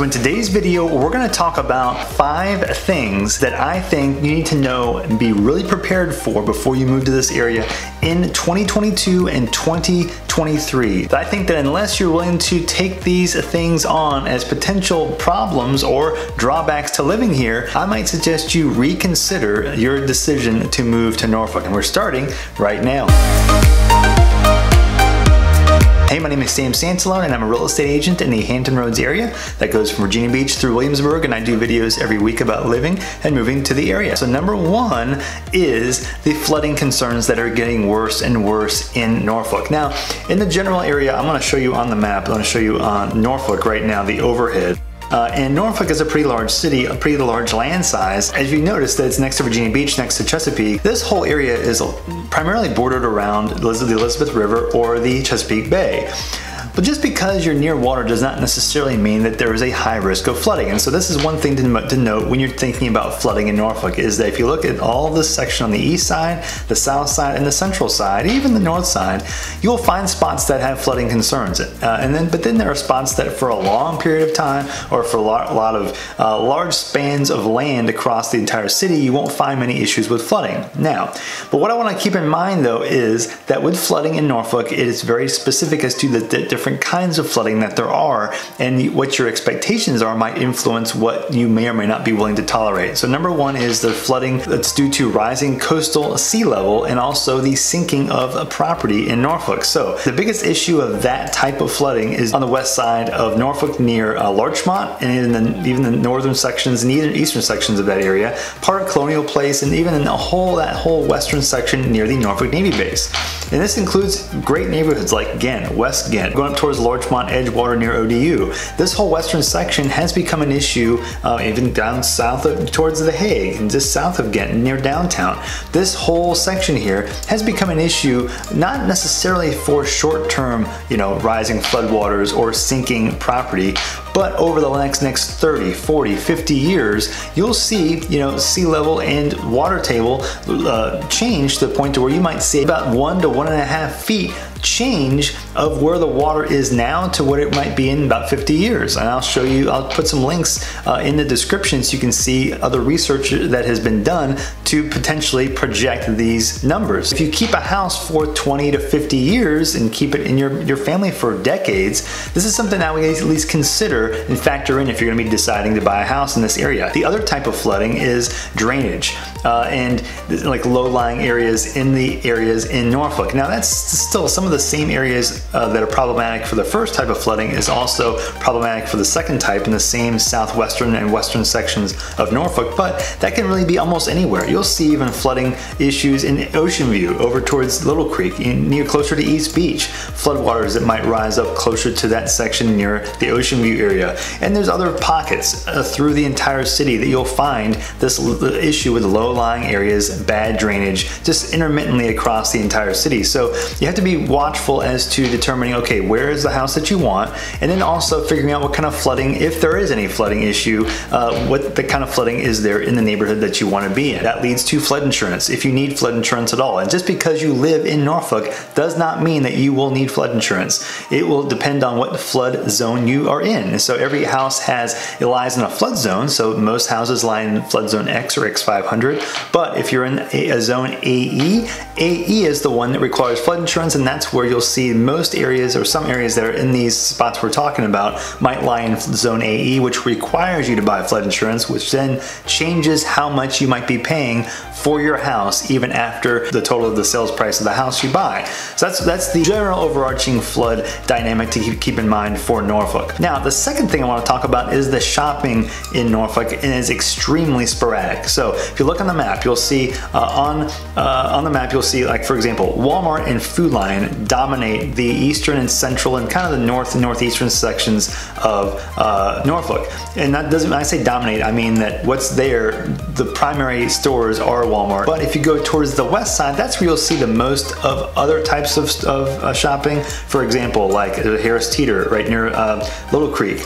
So in today's video, we're gonna talk about 5 things that I think you need to know and be really prepared for before you move to this area in 2022 and 2023. I think that unless you're willing to take these things on as potential problems or drawbacks to living here, I might suggest you reconsider your decision to move to Norfolk. And we're starting right now. Hey, my name is Sam Sansalone and I'm a real estate agent in the Hampton Roads area that goes from Virginia Beach through Williamsburg, and I do videos every week about living and moving to the area. So number 1 is the flooding concerns that are getting worse and worse in Norfolk. Now, in the general area, I'm gonna show you on the map, I'm gonna show you on Norfolk right now, the overhead. And Norfolk is a pretty large city, a pretty large land size. As you notice that it's next to Virginia Beach, next to Chesapeake, this whole area is primarily bordered around the Elizabeth River or the Chesapeake Bay. But just because you're near water does not necessarily mean that there is a high risk of flooding. And so this is one thing to note when you're thinking about flooding in Norfolk, is that if you look at all this section on the east side, the south side, and the central side, even the north side, you'll find spots that have flooding concerns. But then there are spots that for a long period of time or for a lot of large spans of land across the entire city, you won't find many issues with flooding. Now, but what I want to keep in mind though is that with flooding in Norfolk, it is very specific as to the different kinds of flooding that there are, and what your expectations are might influence what you may or may not be willing to tolerate. So number 1 is the flooding that's due to rising coastal sea level and also the sinking of a property in Norfolk. So the biggest issue of that type of flooding is on the west side of Norfolk near Larchmont, and even the northern sections and eastern sections of that area, part of Colonial Place, and even in that whole western section near the Norfolk Navy base. And this includes great neighborhoods like Ghent, West Ghent, going up towards Larchmont, Edgewater near ODU. This whole western section has become an issue, even down south towards The Hague and just south of Ghent near downtown. This whole section here has become an issue, not necessarily for short-term, rising floodwaters or sinking property, but over the next 30, 40, 50 years, you'll see, sea level and water table change to the point to where you might see about 1 to 1.5 feet change of where the water is now to what it might be in about 50 years. And I'll put some links in the description so you can see other research that has been done to potentially project these numbers. If you keep a house for 20 to 50 years and keep it in your family for decades, this is something that we at least consider and factor in if you're gonna be deciding to buy a house in this area. The other type of flooding is drainage and like low-lying areas in the areas in Norfolk. Now that's still some of the same areas that are problematic for the first type of flooding is also problematic for the second type in the same southwestern and western sections of Norfolk, but that can really be almost anywhere. You'll see even flooding issues in Ocean View over towards Little Creek, closer to East Beach, floodwaters that might rise up closer to that section near the Ocean View area. And there's other pockets through the entire city that you'll find this issue with low-lying areas, bad drainage, just intermittently across the entire city. So you have to be watchful as to determining, okay, where is the house that you want, and then also figuring out what kind of flooding, if there is any flooding issue, what the kind of flooding is there in the neighborhood that you want to be in. That leads to flood insurance, if you need flood insurance at all. And just because you live in Norfolk does not mean that you will need flood insurance. It will depend on what flood zone you are in. And so every house lies in a flood zone, so most houses lie in flood zone X or X500, but if you're in a zone AE, AE is the one that requires flood insurance, and that's where you'll see most areas, or some areas that are in these spots we're talking about, might lie in zone AE, which requires you to buy flood insurance, which then changes how much you might be paying for your house even after the total of the sales price of the house you buy. So that's the general overarching flood dynamic to keep in mind for Norfolk. Now, the second thing I want to talk about is the shopping in Norfolk, and it's extremely sporadic. So if you look on the map, you'll see like, for example, Walmart and Food Lion dominate the eastern and central and kind of the north and northeastern sections of Norfolk. And that doesn't, when I say dominate, I mean that what's there, the primary stores are Walmart. But if you go towards the west side, that's where you'll see the most of other types of shopping. For example, like Harris Teeter right near Little Creek,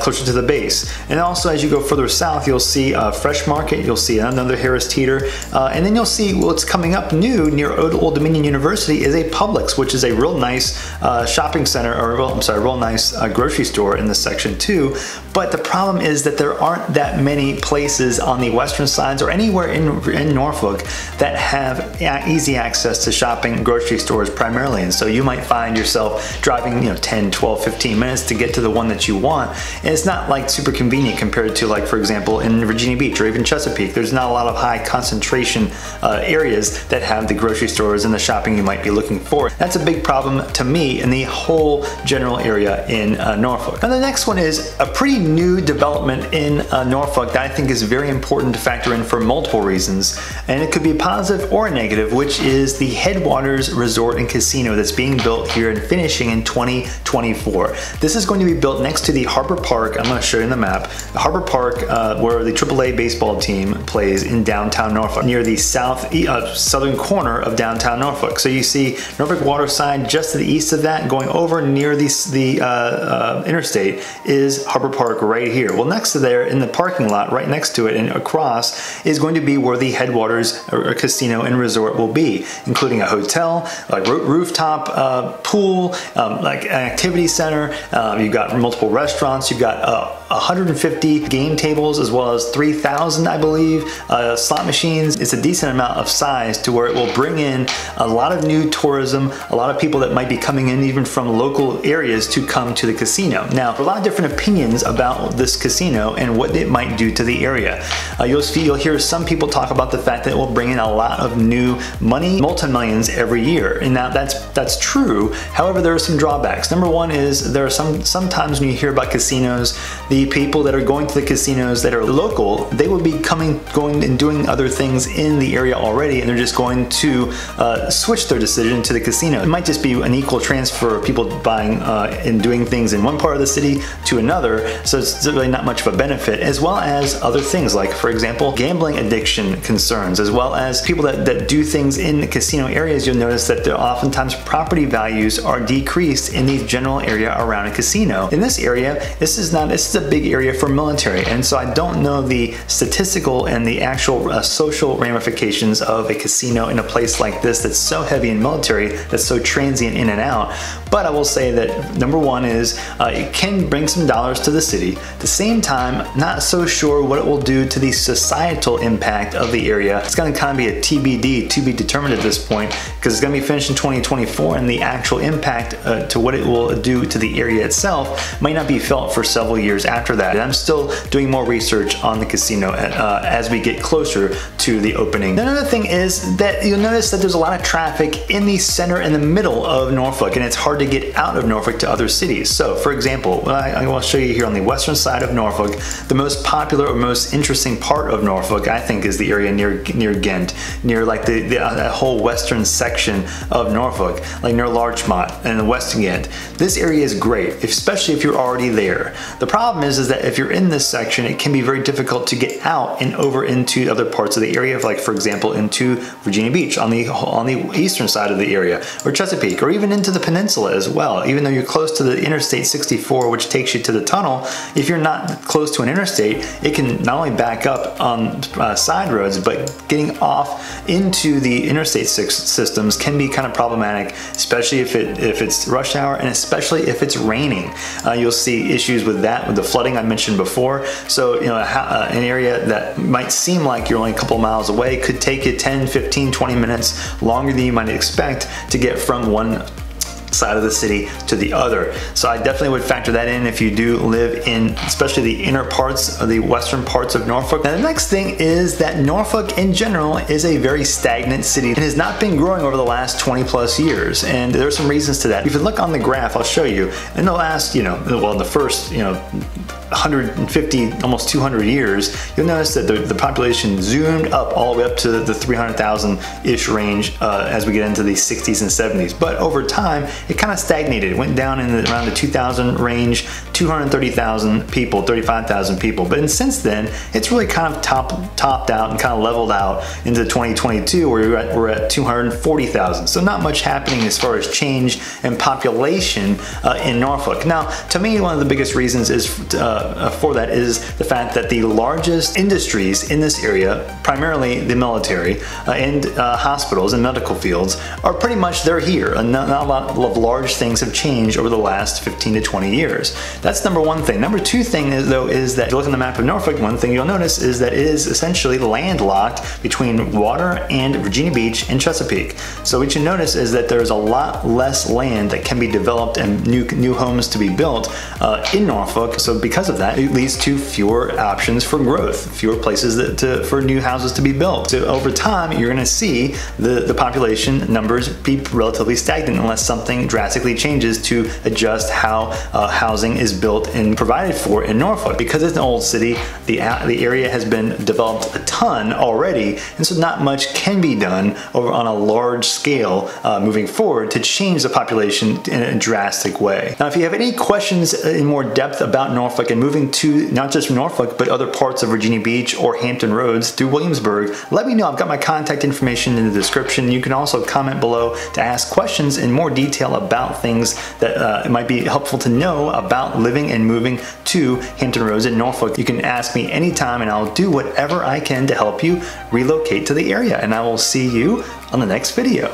closer to the base. And also as you go further south, you'll see Fresh Market, you'll see another Harris Teeter, and then you'll see what's coming up new near Old Dominion University is a Publix, which is a real nice shopping center, or well, I'm sorry, real nice grocery store in this section too. But the problem is that there aren't that many places on the western sides or anywhere in Norfolk that have easy access to shopping grocery stores primarily. And so you might find yourself driving, you know, 10, 12, 15 minutes to get to the one that you want. And it's not like super convenient compared to, like, for example, in Virginia Beach or even Chesapeake. There's not a lot of high concentration areas that have the grocery stores and the shopping you might be looking for. That's a big problem to me in the whole general area in Norfolk. And the next one is a pretty new development in Norfolk that I think is very important to factor in for multiple reasons. And it could be a positive or a negative, which is the Headwaters Resort and Casino that's being built here and finishing in 2024. This is going to be built next to the Harbor Park. I'm going to show you the map. The Harbor Park, where the AAA baseball team plays in downtown Norfolk, near the southern corner of downtown Norfolk. So you see Norfolk Waterside just to the east of that, going over near the interstate is Harbor Park right here. Well, next to there in the parking lot, right next to it and across, is going to be where the Headwaters Casino and Resort will be, including a hotel, a rooftop pool, like an activity center. You've got multiple restaurants. You've got 150 game tables, as well as 3,000, I believe, slot machines. It's a decent amount of size to where it will bring in a lot of new tourism, a lot of people that might be coming in even from local areas to come to the casino. Now, a lot of different opinions about this casino and what it might do to the area. You'll hear some people talk about the fact that it will bring in a lot of new money, multi-millions every year, and now that's true. However, there are some drawbacks. Number one is there are sometimes when you hear about casinos, the people that are going to the casinos that are local, they will be going and doing other things in the area already, and they're just going to switch their decision to the casino. It might just be an equal transfer of people buying and doing things in one part of the city to another, so it's really not much of a benefit, as well as other things like, for example, gambling addiction concerns, as well as people that do things in the casino areas. You'll notice that there oftentimes property values are decreased in the general area around a casino. In this area, this is a big area for military, and so I don't know the statistical and the actual social ramifications of a casino in a place like this that's so heavy in military, that's so transient in and out. But I will say that number one is it can bring some dollars to the city. At the same time, not so sure what it will do to the societal impact of the area. It's going to kind of be a TBD, to be determined at this point, because it's going to be finished in 2024, and the actual impact to what it will do to the area itself might not be felt for several years after that. And I'm still doing more research on the casino as we get closer to the opening. Another thing is that you'll notice that there's a lot of traffic in the center, in the middle of Norfolk, and it's hard to get out of Norfolk to other cities. So, for example, I will show you here on the western side of Norfolk, the most popular or most interesting part of Norfolk, I think, is the area near Ghent, near like the whole western section of Norfolk, like near Larchmont and the West Ghent. This area is great, especially if you're already there. The problem is that if you're in this section, it can be very difficult to get out and over into other parts of the area, like, for example, into Virginia Beach on the eastern side of the area, or Chesapeake, or even into the peninsula as well. Even though you're close to the Interstate 64, which takes you to the tunnel, if you're not close to an interstate, it can not only back up on side roads, but getting off into the interstate systems can be kind of problematic, especially if it's rush hour, and especially if it's raining. You'll see issues with that, with the flooding I mentioned before. So, you know, an area that might seem like you're only a couple miles away could take you 10, 15, 20 minutes longer than you might expect to get from one side of the city to the other. So I definitely would factor that in if you do live in especially the inner parts of the western parts of Norfolk. Now the next thing is that Norfolk in general is a very stagnant city and has not been growing over the last 20+ years, and there's some reasons to that. If you look on the graph, I'll show you, in the last, you know, well, the first, you know, 150, almost 200 years, you'll notice that the population zoomed up all the way up to the 300,000-ish range as we get into the 60s and 70s. But over time, it kind of stagnated. It went down in around the 2000 range, 230,000 people, 35,000 people. But since then, it's really kind of topped out and kind of leveled out into 2022, where we're at 240,000. So not much happening as far as change and population in Norfolk. Now, to me, one of the biggest reasons is for that is the fact that the largest industries in this area, primarily the military and hospitals and medical fields, are pretty much they're here. And not a lot of large things have changed over the last 15 to 20 years. That's number one thing. Number two thing is, though, is that if you look on the map of Norfolk, one thing you'll notice is that it is essentially landlocked between water and Virginia Beach and Chesapeake. So what you notice is that there's a lot less land that can be developed and new homes to be built in Norfolk. So because of that, it leads to fewer options for growth, fewer places that for new houses to be built. So over time, you're gonna see the population numbers be relatively stagnant unless something drastically changes to adjust how housing is built and provided for in Norfolk. Because it's an old city, the area has been developed a ton already, and so not much can be done over on a large scale moving forward to change the population in a drastic way. Now, if you have any questions in more depth about Norfolk and moving to not just Norfolk, but other parts of Virginia Beach or Hampton Roads through Williamsburg, let me know. I've got my contact information in the description. You can also comment below to ask questions in more detail about things that might be helpful to know about living and moving to Hampton Roads in Norfolk. You can ask me anytime and I'll do whatever I can to help you relocate to the area. And I will see you on the next video.